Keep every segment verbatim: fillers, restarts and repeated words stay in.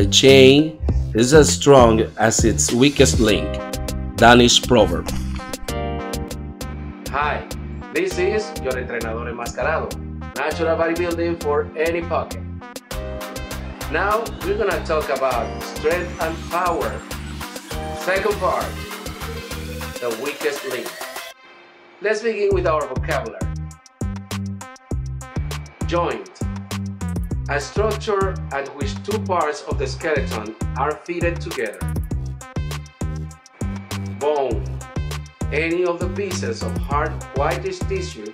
A chain is as strong as its weakest link. Danish proverb. Hi, this is your Entrenador Enmascarado, natural bodybuilding for any pocket. Now we're gonna talk about strength and power. Second part, the weakest link. Let's begin with our vocabulary. Joint, a structure at which two parts of the skeleton are fitted together. Bone, any of the pieces of hard whitish tissue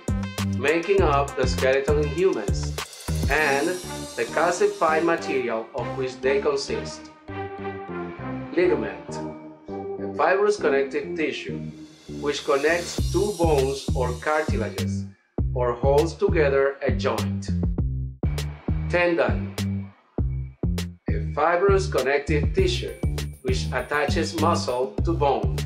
making up the skeleton in humans, and the calcified material of which they consist. Ligament, a fibrous connective tissue which connects two bones or cartilages or holds together a joint. Tendon, a fibrous connective tissue which attaches muscle to bone.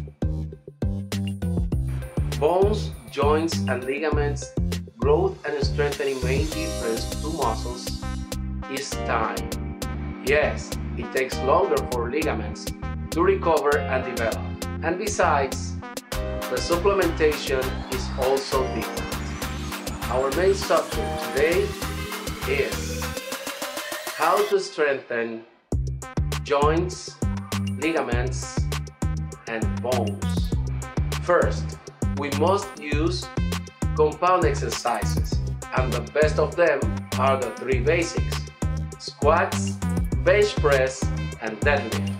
Bones, joints, and ligaments' growth and strengthening main difference to muscles is time. Yes, it takes longer for ligaments to recover and develop. And besides, the supplementation is also different. Our main subject today is how to strengthen joints, ligaments, and bones. First, we must use compound exercises, and the best of them are the three basics: squats, bench press, and deadlift.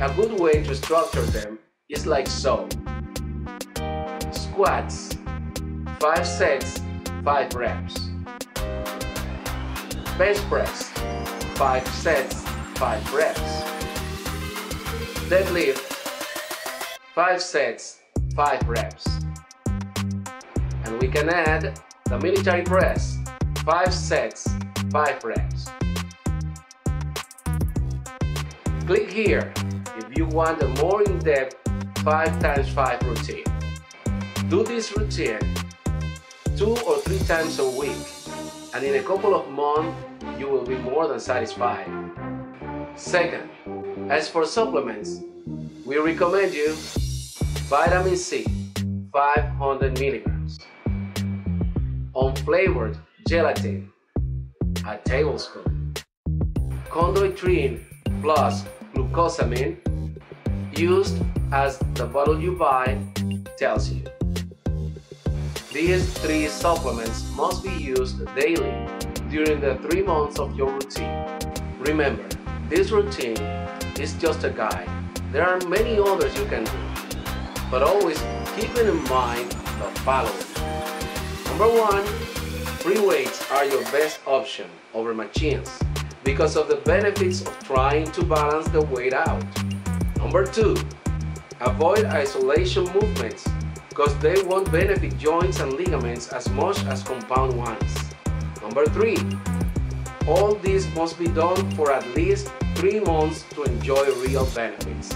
A good way to structure them is like so. Squats, five sets, five reps. Bench press, five sets, five reps. Deadlift, five sets, five reps. And we can add the military press, five sets, five reps. Click here if you want a more in-depth five times five routine. Do this routine two or three times a week, and in a couple of months you will be more than satisfied. Second, as for supplements, we recommend you vitamin C, five hundred milligrams. Unflavored gelatin, a tablespoon. Chondroitrin plus glucosamine, used as the bottle you buy tells you. These three supplements must be used daily during the three months of your routine. Remember, this routine is just a guide. There are many others you can do, but always keeping in mind the following. Number one, free weights are your best option over machines because of the benefits of trying to balance the weight out. Number two, avoid isolation movements because they won't benefit joints and ligaments as much as compound ones. Number three, all this must be done for at least three months to enjoy real benefits.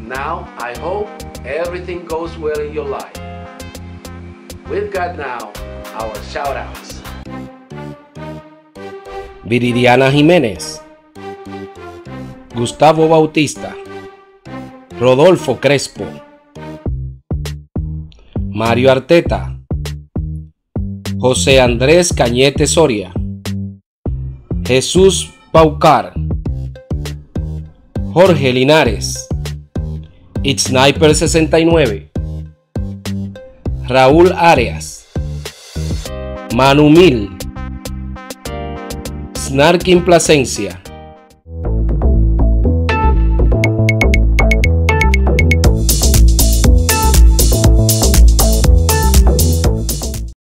Now, I hope everything goes well in your life. We've got now our shoutouts. Viridiana Jiménez, Gustavo Bautista, Rodolfo Crespo, Mario Arteta, José Andrés Cañete Soria, Jesús Paucar, Jorge Linares, ItSniper sesenta y nueve, Raúl Arias, Manu Mil, Snarkin Plasencia,